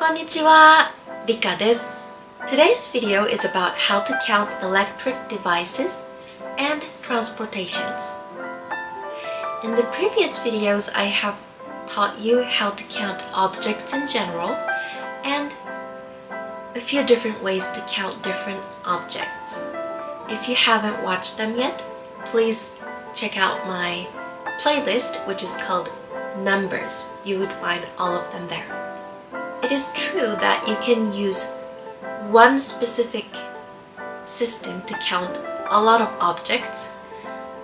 Konnichiwa, Rika desu. Today's video is about how to count electric devices and transportations. In the previous videos, I have taught you how to count objects in general and a few different ways to count different objects. If you haven't watched them yet, please check out my playlist, which is called Numbers. You would find all of them there. It is true that you can use one specific system to count a lot of objects,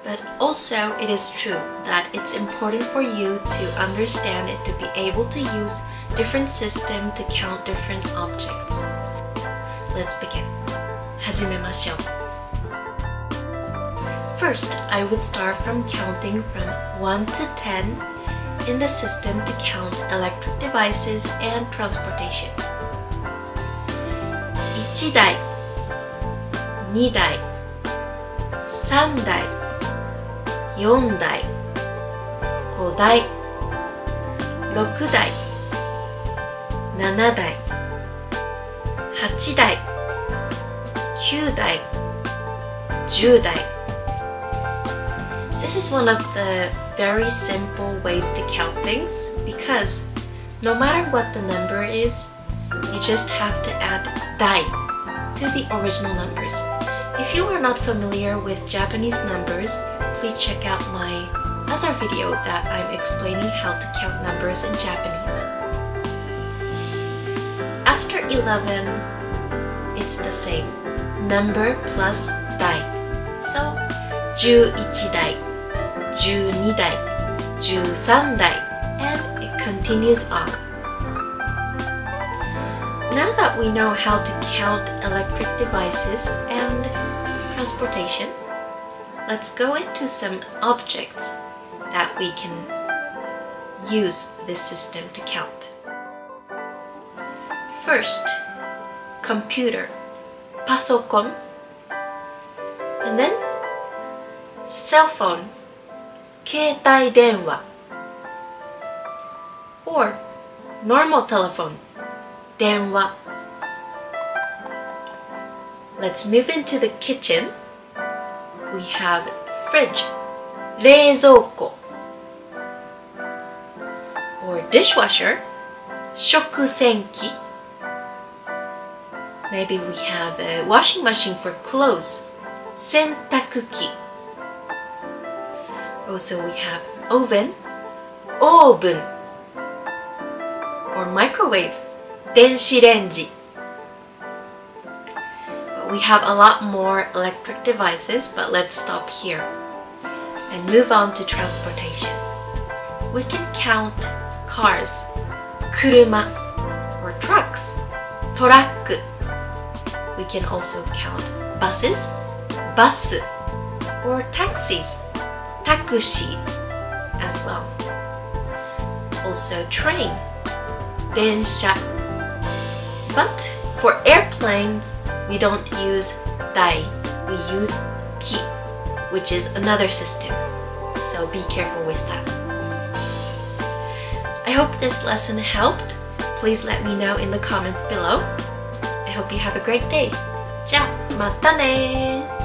but also it is true that it's important for you to understand it to be able to use different systems to count different objects. Let's begin. Hajimemashou. First, I would start from counting from 1 to 10 in the system to count electric devices and transportation. 1台、2台、3台、4台、5台、6台、7台、8台、9台、10台。 This is one of the very simple ways to count things because no matter what the number is, you just have to add dai to the original numbers. If you are not familiar with Japanese numbers, please check out my other video that I'm explaining how to count numbers in Japanese. After 11, it's the same. Number plus dai. So, 11台, 12台, 13台, and it continues on. Now that we know how to count electric devices and transportation, let's go into some objects that we can use this system to count. First, computer, pasokon, and then cell phone, 携帯電話, or normal telephone, 電話. Let's move into the kitchen. We have fridge, 冷蔵庫, or dishwasher, 食洗機. Maybe we have a washing machine for clothes, 洗濯機. Also we have oven, オーブン, or microwave, 電子レンジ. We have a lot more electric devices, but let's stop here and move on to transportation. We can count cars, 車, or trucks, トラック. We can also count buses, バス, or taxis, タクシー, as well. Also train, 電車. But for airplanes, we don't use dai, we use ki, which is another system. So be careful with that. I hope this lesson helped. Please let me know in the comments below. I hope you have a great day. じゃあ、またねー!